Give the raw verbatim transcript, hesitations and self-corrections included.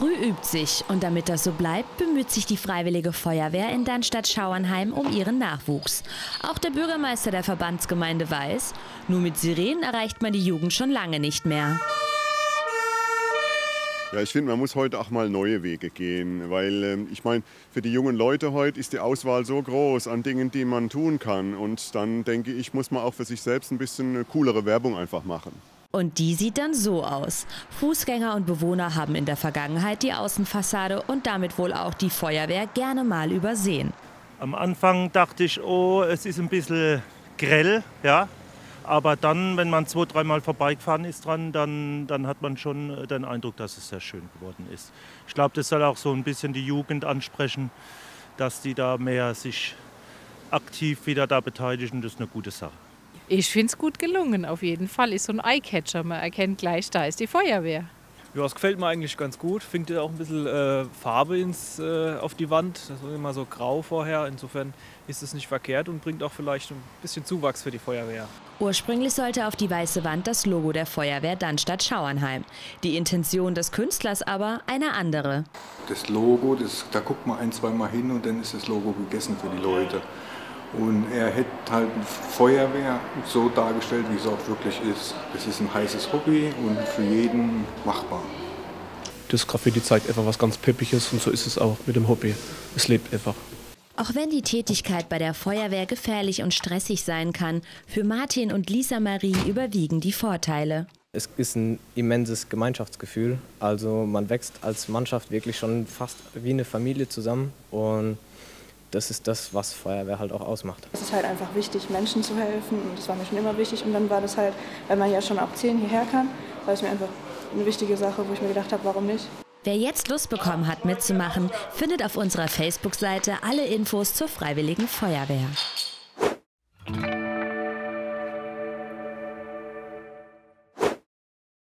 Früh übt sich und damit das so bleibt, bemüht sich die Freiwillige Feuerwehr in Dannstadt-Schauernheim um ihren Nachwuchs. Auch der Bürgermeister der Verbandsgemeinde weiß, nur mit Sirenen erreicht man die Jugend schon lange nicht mehr. Ja, ich finde, man muss heute auch mal neue Wege gehen, weil äh, ich meine, für die jungen Leute heute ist die Auswahl so groß an Dingen, die man tun kann. Und dann denke ich, muss man auch für sich selbst ein bisschen eine coolere Werbung einfach machen. Und die sieht dann so aus. Fußgänger und Bewohner haben in der Vergangenheit die Außenfassade und damit wohl auch die Feuerwehr gerne mal übersehen. Am Anfang dachte ich, oh, es ist ein bisschen grell, ja. Aber dann, wenn man zwei, dreimal vorbeigefahren ist dran, dann, dann hat man schon den Eindruck, dass es sehr schön geworden ist. Ich glaube, das soll auch so ein bisschen die Jugend ansprechen, dass die da mehr sich aktiv wieder da beteiligen. Das ist eine gute Sache. Ich finde es gut gelungen, auf jeden Fall. Ist so ein Eyecatcher, man erkennt gleich, da ist die Feuerwehr. Ja, es gefällt mir eigentlich ganz gut. Findet auch ein bisschen äh, Farbe ins, äh, auf die Wand. Das war immer so grau vorher. Insofern ist es nicht verkehrt und bringt auch vielleicht ein bisschen Zuwachs für die Feuerwehr. Ursprünglich sollte auf die weiße Wand das Logo der Feuerwehr Dannstadt-Schauernheim. Die Intention des Künstlers aber eine andere. Das Logo, das, da guckt man ein, zwei Mal hin und dann ist das Logo gegessen für die Leute. Und er hätte halt eine Feuerwehr so dargestellt, wie es auch wirklich ist. Das ist ein heißes Hobby und für jeden machbar. Das Graffiti zeigt einfach was ganz Peppiges und so ist es auch mit dem Hobby. Es lebt einfach. Auch wenn die Tätigkeit bei der Feuerwehr gefährlich und stressig sein kann, für Martin und Lisa Marie überwiegen die Vorteile. Es ist ein immenses Gemeinschaftsgefühl. Also man wächst als Mannschaft wirklich schon fast wie eine Familie zusammen und das ist das, was Feuerwehr halt auch ausmacht. Es ist halt einfach wichtig, Menschen zu helfen. Und das war mir schon immer wichtig. Und dann war das halt, weil man ja schon ab zehn hierher kann, war es mir einfach eine wichtige Sache, wo ich mir gedacht habe, warum nicht. Wer jetzt Lust bekommen hat, mitzumachen, findet auf unserer Facebook-Seite alle Infos zur Freiwilligen Feuerwehr.